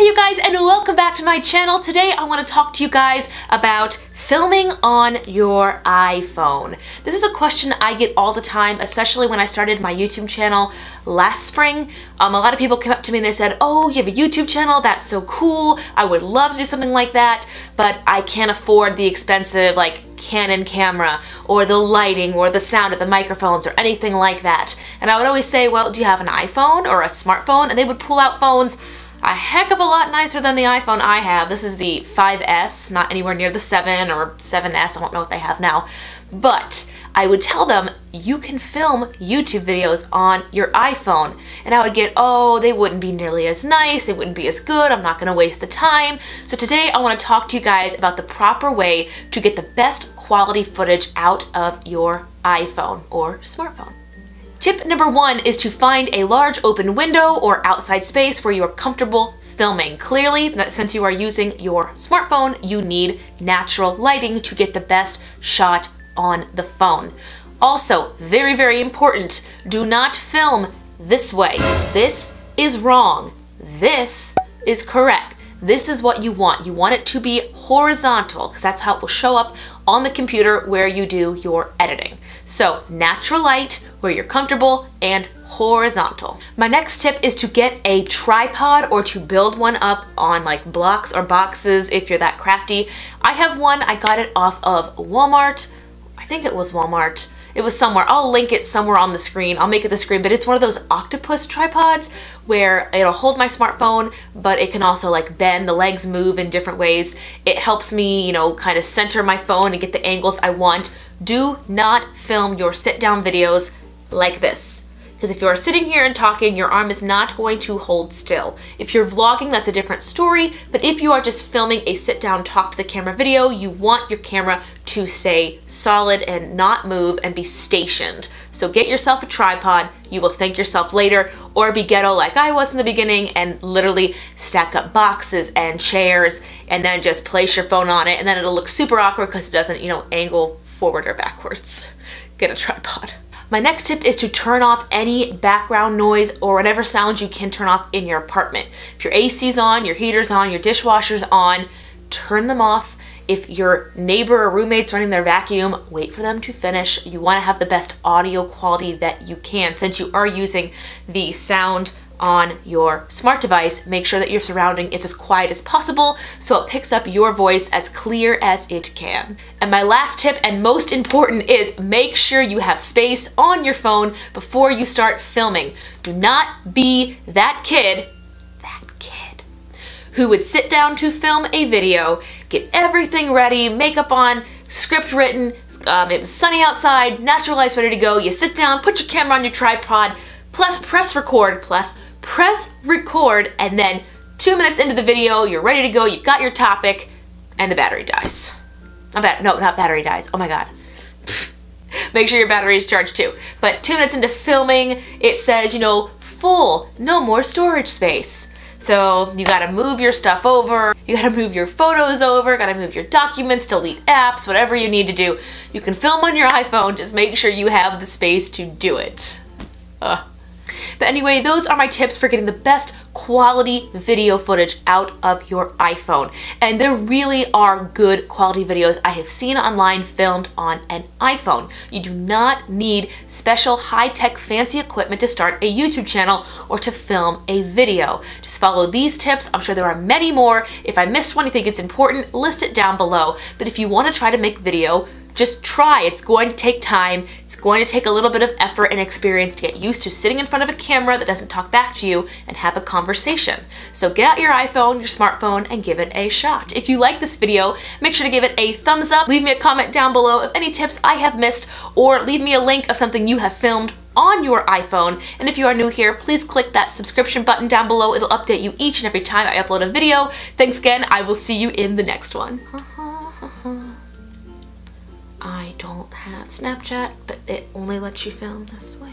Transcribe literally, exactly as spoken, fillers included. Hey you guys, and welcome back to my channel. Today I want to talk to you guys about filming on your iPhone. This is a question I get all the time, especially when I started my YouTube channel last spring. Um, a lot of people came up to me and they said, oh, you have a YouTube channel, that's so cool, I would love to do something like that, but I can't afford the expensive like Canon camera or the lighting or the sound of the microphones or anything like that. And I would always say, well, do you have an iPhone or a smartphone? And they would pull out phones a heck of a lot nicer than the iPhone I have. This is the five S, not anywhere near the seven or seven S, I don't know what they have now. But I would tell them, you can film YouTube videos on your iPhone. And I would get, oh, they wouldn't be nearly as nice, they wouldn't be as good, I'm not gonna waste the time. So today I wanna talk to you guys about the proper way to get the best quality footage out of your iPhone or smartphone. Tip number one is to find a large open window or outside space where you are comfortable filming. Clearly, since you are using your smartphone, you need natural lighting to get the best shot on the phone. Also, very, very important, do not film this way. This is wrong. This is correct. This is what you want. You want it to be horizontal because that's how it will show up on the computer where you do your editing. So natural light where you're comfortable and horizontal. My next tip is to get a tripod or to build one up on like blocks or boxes if you're that crafty. I have one, I got it off of Walmart. I think it was Walmart. It was somewhere. I'll link it somewhere on the screen. I'll make it the screen, but it's one of those octopus tripods where it'll hold my smartphone, but it can also like bend, the legs move in different ways. It helps me, you know, kind of center my phone and get the angles I want. Do not film your sit-down videos like this. Because if you are sitting here and talking, your arm is not going to hold still. If you're vlogging, that's a different story, but if you are just filming a sit-down, talk-to-the-camera video, you want your camera to stay solid and not move and be stationed. So get yourself a tripod, you will thank yourself later, or be ghetto like I was in the beginning and literally stack up boxes and chairs and then just place your phone on it, and then it'll look super awkward because it doesn't, you know, angle forward or backwards. Get a tripod. My next tip is to turn off any background noise or whatever sounds you can turn off in your apartment. If your A C's on, your heater's on, your dishwasher's on, turn them off. If your neighbor or roommate's running their vacuum, wait for them to finish. You want to have the best audio quality that you can. Since you are using the sound on your smart device, make sure that your surrounding is as quiet as possible so it picks up your voice as clear as it can. And my last tip, and most important, is make sure you have space on your phone before you start filming. Do not be that kid, that kid, who would sit down to film a video, get everything ready, makeup on, script written, um, it was sunny outside, natural light's ready to go, you sit down, put your camera on your tripod, plus press record, plus press record, and then two minutes into the video, you're ready to go, you've got your topic, and the battery dies. Not bad, no, not battery dies, oh my God. Make sure your battery is charged too. But two minutes into filming, it says, you know, full, no more storage space. So you gotta move your stuff over, you gotta move your photos over, gotta move your documents, delete apps, whatever you need to do. You can film on your iPhone, just make sure you have the space to do it. Ugh. But anyway, those are my tips for getting the best quality video footage out of your iPhone. And there really are good quality videos I have seen online filmed on an iPhone. You do not need special high-tech fancy equipment to start a YouTube channel or to film a video. Just follow these tips. I'm sure there are many more. If I missed one you think it's important, list it down below. But if you want to try to make video, just try. It's going to take time. It's going to take a little bit of effort and experience to get used to sitting in front of a camera that doesn't talk back to you and have a conversation. So get out your iPhone, your smartphone, and give it a shot. If you like this video, make sure to give it a thumbs up. Leave me a comment down below of any tips I have missed, or leave me a link of something you have filmed on your iPhone. And if you are new here, please click that subscription button down below. It'll update you each and every time I upload a video. Thanks again. I will see you in the next one. I don't have Snapchat, but it only lets you film this way.